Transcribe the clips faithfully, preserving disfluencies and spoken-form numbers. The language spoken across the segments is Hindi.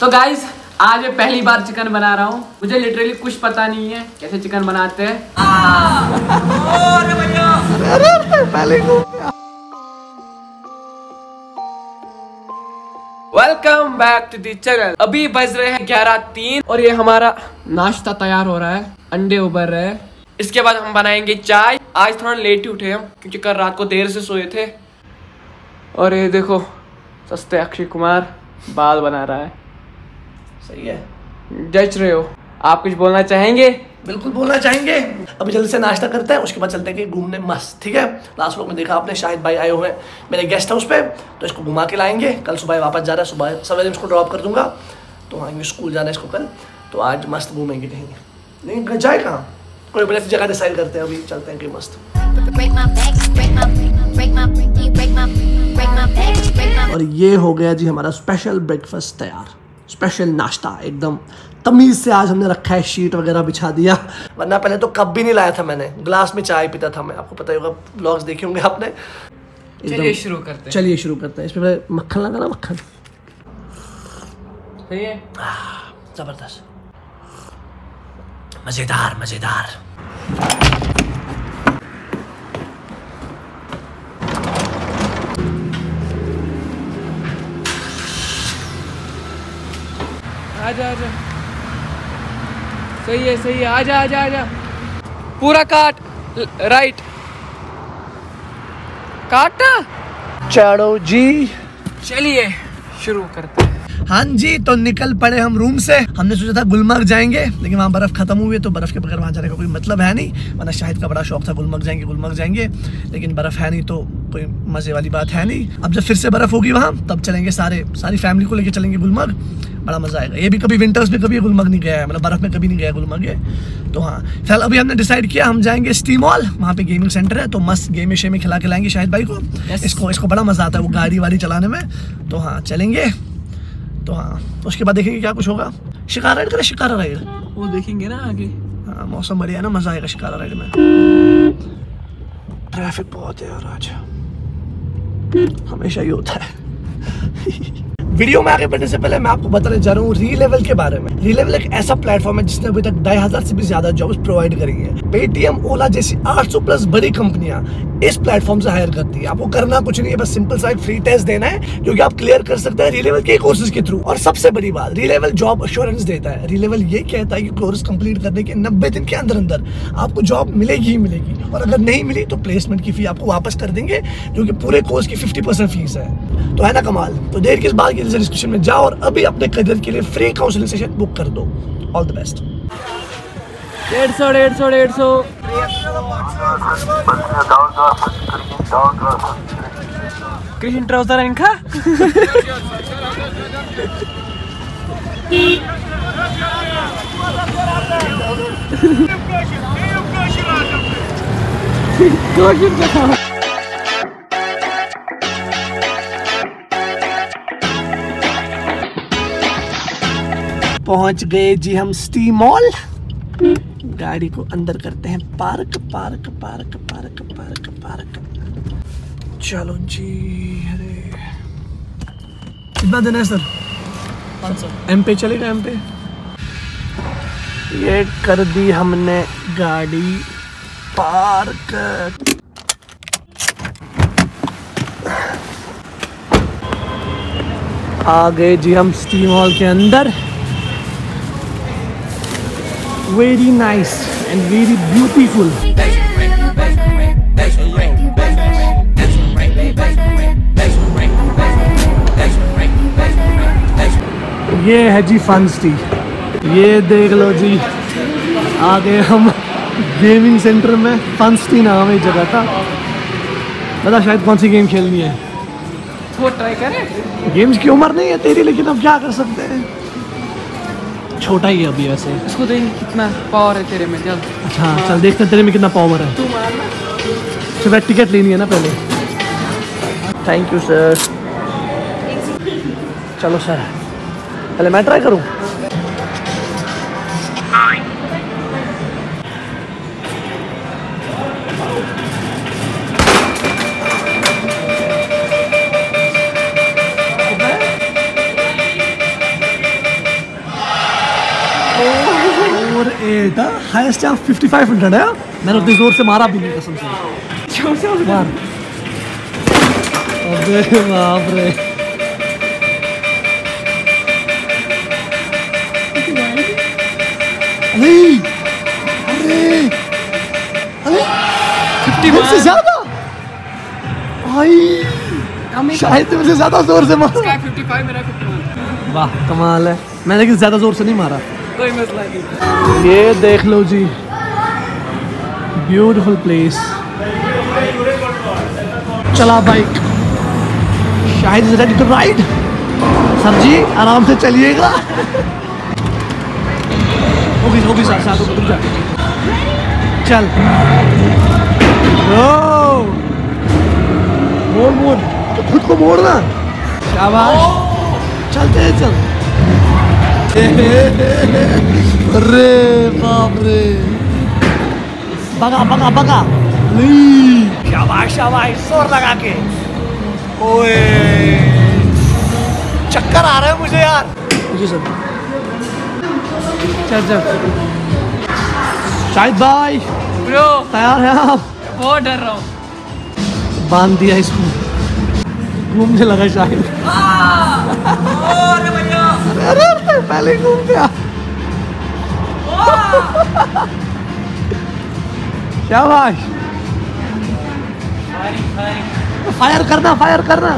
तो गाइज आज मैं पहली बार चिकन बना रहा हूँ, मुझे लिटरली कुछ पता नहीं है कैसे चिकन बनाते हैं। Welcome back to the channel. अभी बज रहे हैं ग्यारह तीन और ये हमारा नाश्ता तैयार हो रहा है, अंडे उबर रहे हैं। इसके बाद हम बनाएंगे चाय। आज थोड़ा लेट ही उठे हम क्योंकि कल रात को देर से सोए थे। और ये देखो सस्ते अक्षय कुमार बाल बना रहा है, सही है, जच रहे हो। आप कुछ बोलना चाहेंगे? बिल्कुल बोलना चाहेंगे। अभी जल्दी से नाश्ता करते हैं, उसके बाद चलते हैं घूमने मस्त, ठीक है। लास्ट व्लॉग में देखा आपने शाहिद भाई आए हुए हैं मेरे गेस्ट हाउस पे, तो इसको घुमा के लाएंगे। कल सुबह वापस जा रहा है, सुबह सवेरे इसको ड्रॉप कर दूंगा, तो आएंगे स्कूल जाना है इसको कल, तो आज मस्त घूमेंगे कहीं। नहीं जाए कहाँ, कोई बड़ी जगह डिसाइड करते हैं, अभी चलते हैं कहीं मस्त। और ये हो गया जी हमारा स्पेशल ब्रेकफास्ट तैयार, स्पेशल नाश्ता एकदम तमीज़ से। आज हमने रखा है, शीट वगैरह बिछा दिया, वरना पहले तो कप भी नहीं लाया था मैंने, ग्लास में चाय पीता था मैं। आपको पता ही होगा, ब्लॉग्स देखे होंगे आपने। चलिए शुरू करते हैं, चलिए शुरू करते हैं। इसमें मक्खन लगा ना, मक्खन सही है, जबरदस्त, मज़ेदार मज़ेदार। आजा आजा, सही है सही है, आजा आजा आजा, पूरा काट, राइट काटा। चलो जी, चलिए शुरू करते हैं। हाँ जी, तो निकल पड़े हम रूम से। हमने सोचा था गुलमर्ग जाएंगे, लेकिन वहाँ बर्फ़ खत्म हुई है, तो बर्फ़ के बगैर वहाँ जाने का कोई मतलब है नहीं। वरना शाहिद का बड़ा शौक था गुलमर्ग जाएंगे गुलमर्ग जाएंगे, लेकिन बर्फ़ है नहीं, तो कोई मज़े वाली बात है नहीं। अब जब फिर से बर्फ़ होगी वहाँ, तब चलेंगे, सारे सारी फैमिली को लेके चलेंगे गुलमर्ग, बड़ा मज़ा आएगा। ये भी कभी विंटर्स में कभी गुलमर्ग नहीं गया है, मतलब बर्फ़ में कभी नहीं गया गुलमर्ग ये, तो हाँ। फिलहाल अभी हमने डिसाइड किया हम जाएंगे स्टीम मॉल, वहाँ पे गेमिंग सेंटर है, तो मस्त गेम शेम में खिला के लाएंगे शाहिद भाई को। yes. इसको इसको बड़ा मज़ा आता है वो गाड़ी वाड़ी चलाने में, तो हाँ चलेंगे। तो हाँ, उसके बाद देखेंगे क्या कुछ होगा। शिकारा राइड करें, शिकारा राइड वो देखेंगे ना आगे। हाँ, मौसम बढ़िया है ना, मज़ा आएगा शिकारा राइड में। ट्रैफिक बहुत है यार आज, हमेशा ही होता है। वीडियो में आगे बढ़ने से पहले मैं आपको बताने जा रहा हूँ रिलेवल के बारे में। रिलेवल एक ऐसा प्लेटफॉर्म है जिसने अभी तक ढाई हजार से भी ज्यादा जॉब्स प्रोवाइड करी है। पेटीएम, ओला जैसी आठ सौ प्लस बड़ी कंपनियां इस प्लेटफॉर्म से हायर करती है। आपको करना कुछ नहीं है, बस सिंपल सा एक फ्री टेस्ट देना है जो कि आप क्लियर कर सकते हैं रिलेवल के कोर्सेज के थ्रू। और सबसे बड़ी बात, रिलेवल जॉब एश्योरेंस देता है। रिलेवल ये कहता है कि कोर्स कंप्लीट करने के नब्बे दिन के अंदर अंदर आपको जॉब मिलेगी ही मिलेगी, और अगर नहीं मिली तो प्लेसमेंट की फी आपको वापस कर देंगे, जो कि पूरे कोर्स की फिफ्टी परसेंट फीस है। तो है ना कमाल। तो देर किस बात की, डिस्क्रिप्शन में जाओ और अभी अपने करियर के लिए फ्री काउंसलिंग सेशन बुक कर दो। All the best. डेढ़ सौ डेढ़ सौ डेढ़ सौ कृष्ण ट्राउजर इनका। पहुंच गए जी हम स्टीम मॉल। गाड़ी को अंदर करते हैं park, park park park park park. चलो जी। अरे कितना देना है सर? पाँच सौ। एम पे चलेगा? एम पे। ये कर दी हमने गाड़ी पार्क। आ गए जी हम स्टीम मॉल के अंदर। Very nice and very beautiful. ये है जी फंस्टी। ये देख लो जी, आ गए हम गेमिंग सेंटर में। फंस्टी नाम है जगह का। पता शायद कौन सी गेम खेलनी है, वो ट्राई करें। गेम्स की उम्र नहीं है तेरी, लेकिन अब क्या कर सकते हैं, छोटा ही है अभी। वैसे इसको देखेंगे कितना पावर है तेरे में, चल। अच्छा चल, देखते हैं तेरे में कितना पावर है। तू सुबह टिकट लेनी है ना पहले। Thank you sir. चलो सर, पहले मैं ट्राई करूं। Four eight highest chance fifty five hundred है। मैंने उतनी जोर से मारा भी नहीं कसम से मार। अबे बाप रे से ज़्यादा शायद मुझे ज़्यादा जोर से मारा। वाह कमाल है। मैंने लेकिन ज़्यादा जोर से नहीं मारा। कोई मसला नहीं। ये देख लो जी ब्यूटीफुल प्लेस। चला bike Shahid is ready to ride. Sir जी आराम से चलिएगा। होगी होगी सर साथ जा चल मोड़ मोड़ खुद को मोड़ना। शाबाश चलते हैं चल। अरे बाप रे बगा बगा बगा। शाबाश शाबाश शोर लगा के। ओए चक्कर आ रहा है मुझे यार। मुझे सब चल चल। शाहिद भाई ब्रो तैयार है आप? बहुत डर रहा हूँ। बांध दिया इसको। घूमने लगा शाहिद। अरे पहले घूम गया। क्या भाई फायर करना फायर करना।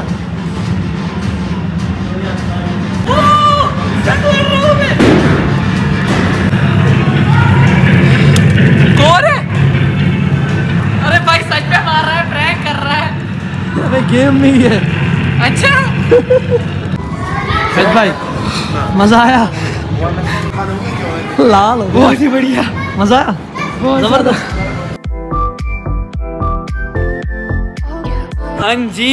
गेम नहीं है। अच्छा शाहिद भाई मजा आया? लाल बहुत ही बढ़िया। मजा आया जबरदस्त। हाँ जी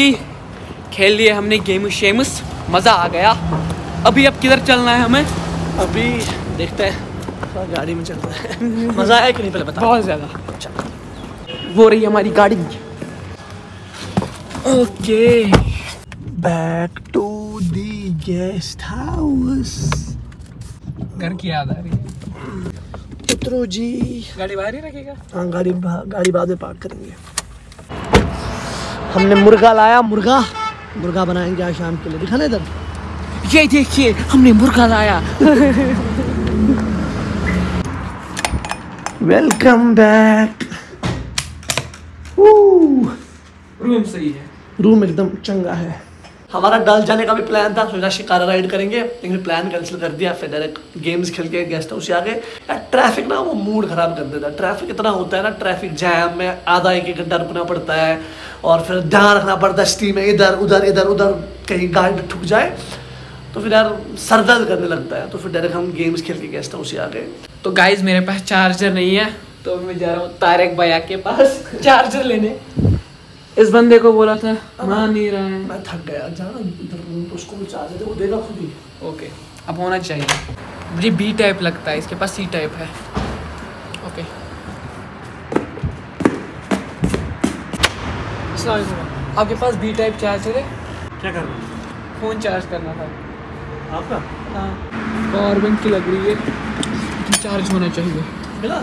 खेल लिए हमने गेम शेम्स। मजा आ गया। अभी अब किधर चलना है हमें? अभी देखते हैं। गाड़ी में चलता है। मजा आया कि नहीं पहले बता। बहुत ज्यादा अच्छा। वो रही हमारी गाड़ी। Okay back to the guest house. घर की याद आ रही है। पुत्रो जी गाड़ी बाहर ही रखेगा? हाँ गाड़ी गाड़ी बाद में पार्क करेंगे। हमने मुर्गा लाया। मुर्गा मुर्गा बनाएंगे आज शाम के लिए। दिखाने इधर ये देखिए हमने मुर्गा लाया। Welcome back. रूम सही है। रूम एकदम चंगा है। हमारा डल जाने का भी प्लान था। सोचा शिकारा राइड करेंगे लेकिन प्लान कैंसिल कर दिया। फिर डायरेक्ट गेम्स खेल के गेस्ट हाउस आ गए। यार ट्रैफिक ना वो मूड ख़राब कर देता है। ट्रैफिक इतना होता है ना ट्रैफिक जैम में आधा एक एक घंटा रुकना पड़ता है और फिर ध्यान रखना पड़ता है स्टीम में इधर उधर इधर उधर कहीं गाड़ी ठुक जाए तो फिर यार सर दर्द करने लगता है। तो फिर डायरेक्ट हम गेम्स खेल के गेस्ट हाउस आ गए। तो गाइज मेरे पास चार्जर नहीं है तो मैं जा रहा हूँ तारिक भैया के पास चार्जर लेने। इस बंदे को बोला था मान नहीं रहा है। मैं थक गया जाना इधर उसको चार्जर वो देगा खुद ही। ओके अब होना चाहिए। मुझे बी टाइप लगता है इसके पास सी टाइप है। ओके आपके पास बी टाइप चार्जर है? क्या कर रहे हो? फ़ोन चार्ज करना था आपका। हाँ पावर बैंक की लग रही है। चार्ज होना चाहिए। मिला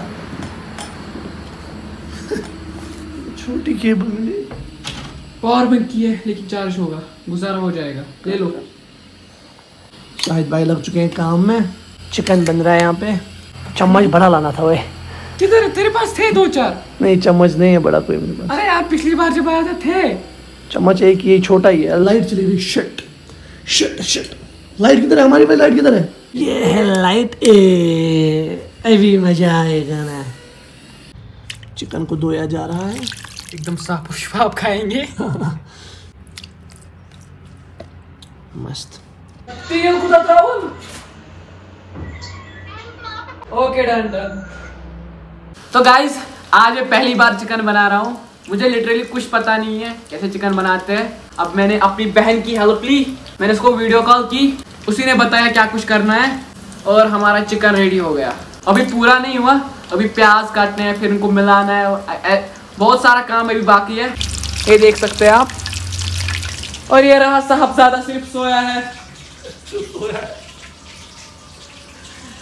छोटी केबल मिली। पावर बैंक की है लेकिन चार्ज होगा गुजारा हो जाएगा। ले लो। शाहिद भाई लग चुके हैं काम में। चिकन बन रहा है यहाँ पे। चम्मच बड़ा लाना था वे। किधर तेरे पास थे दो चार? नहीं चम्मच नहीं है बड़ा कोई मेरे पास। अरे यार पिछली बार जब आया था थे चम्मच एक ही छोटा ही है। लाइट चली गई। Shit shit shit. लाइट किधर है हमारी भाई? लाइट किधर है? ये है लाइट। ए अभी मजा आएगा ना। चिकन को धोया जा रहा है एकदम साफ शफाफ खाएंगे। मस्त तेल को दबाओ। Okay done done. तो गाइज आज मैं पहली बार चिकन बना रहा हूँ। मुझे लिटरली कुछ पता नहीं है कैसे चिकन बनाते हैं। अब मैंने अपनी बहन की हेल्प ली। मैंने उसको वीडियो कॉल की उसी ने बताया क्या कुछ करना है और हमारा चिकन रेडी हो गया। अभी पूरा नहीं हुआ। अभी प्याज काटने हैं फिर उनको मिलाना है। बहुत सारा काम अभी बाकी है। ये देख सकते हैं आप। और ये रहा साहबजादा सिर्फ सोया है।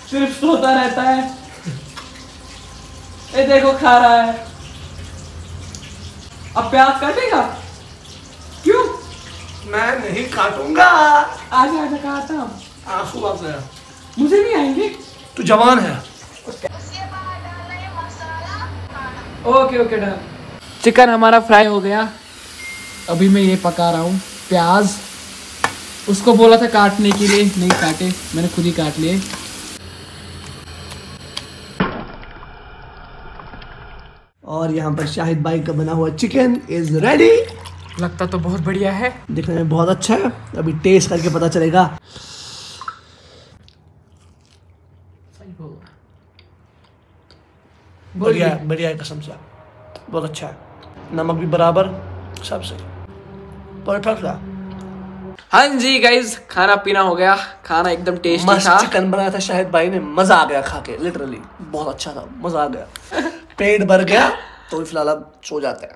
सिर्फ सोता रहता है। ये देखो खा रहा है। अब प्याज काटेगा? क्यों? मैं नहीं काटूंगा। आज आज काटता हूँ। आंसू आ गया। मुझे नहीं आएंगे। तू जवान है। Okay okay done. चिकन हमारा फ्राई हो गया। अभी मैं ये पका रहा हूँ। प्याज उसको बोला था काटने के लिए, नहीं काटे, मैंने खुद ही काट लिए। और यहाँ पर शाहिद भाई का बना हुआ चिकन इज रेडी। लगता तो बहुत बढ़िया है, दिखने में बहुत अच्छा है। अभी टेस्ट करके पता चलेगा। बढ़िया बढ़िया है, कसम से बहुत अच्छा है। नमक भी बराबर, सब सही, परफेक्ट था। हाँ जी गाइज, खाना पीना हो गया। खाना एकदम टेस्टी मस्त था। चिकन बनाया था शाहिद भाई ने, मजा आ गया खा के। लिटरली बहुत अच्छा था, मजा आ गया। पेट भर गया तो फिलहाल अब सो जाते हैं।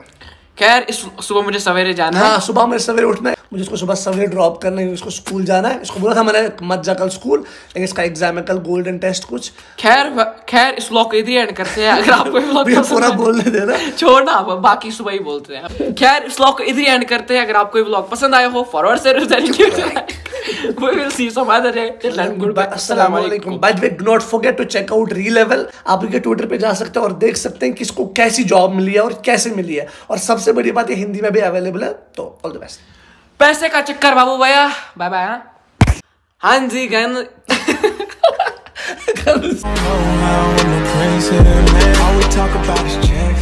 खैर इस सुबह मुझे सवेरे जाना है। हाँ, सुबह मुझे सवेरे उठना है। मुझे इसको सुबह सवेरे ड्रॉप करना है, इसको स्कूल जाना है। इसको बोला था मैंने मत जा कल स्कूल, लेकिन इसका एग्जाम है कल, गोल्डन टेस्ट कुछ। खैर खैर इस व्लॉग को इधर एंड करते हैं। अगर आपको पूरा बोलने देना, छोड़ना आप, बाकी सुबह ही बोलते हैं। खैर इस व्लॉग को इधर एंड करते हैं। अगर आपको व्लॉग पसंद आया हो, फॉरवर्ड से We will see some other day. Till then, goodbye. Assalamualaikum. By the way, do not forget to check out RelevAL. आप उनके ट्विटर पे जा सकते हैं और देख सकते हैं किसको कैसी जॉब मिली है और कैसे मिली है। और सबसे बड़ी बात, ये हिंदी में भी अवेलेबल है। तो ऑल द बेस्ट। पैसे का चक्कर बाबू भैया, बाय बाय। हाँ जी गन